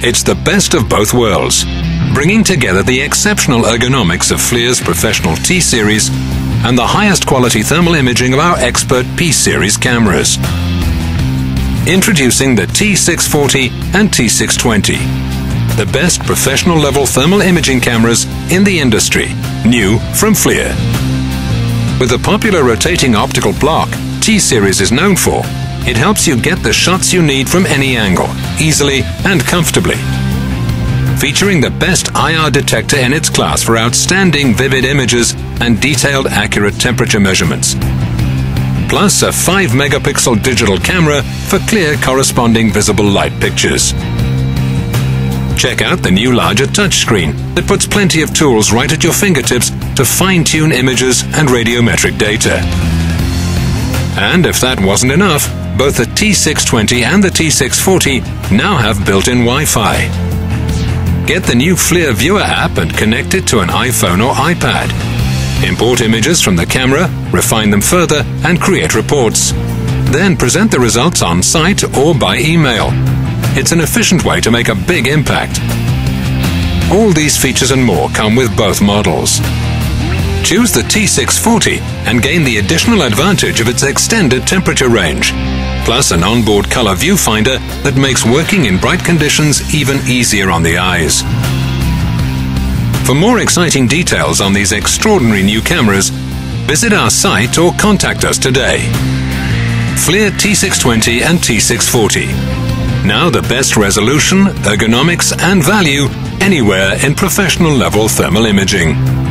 It's the best of both worlds, bringing together the exceptional ergonomics of FLIR's professional T-Series and the highest quality thermal imaging of our expert P-Series cameras. Introducing the T640 and T620, the best professional level thermal imaging cameras in the industry, new from FLIR. With the popular rotating optical block T-Series is known for, it helps you get the shots you need from any angle, easily and comfortably. Featuring the best IR detector in its class for outstanding vivid images and detailed accurate temperature measurements. Plus a 5-megapixel digital camera for clear corresponding visible light pictures. Check out the new larger touchscreen that puts plenty of tools right at your fingertips to fine-tune images and radiometric data. And if that wasn't enough, both the T620 and the T640 now have built-in Wi-Fi. Get the new FLIR Viewer app and connect it to an iPhone or iPad. Import images from the camera, refine them further, and create reports. Then present the results on site or by email. It's an efficient way to make a big impact. All these features and more come with both models. Choose the T640 and gain the additional advantage of its extended temperature range, plus an onboard color viewfinder that makes working in bright conditions even easier on the eyes. For more exciting details on these extraordinary new cameras, visit our site or contact us today. FLIR T620 and T640. Now the best resolution, ergonomics and value anywhere in professional level thermal imaging.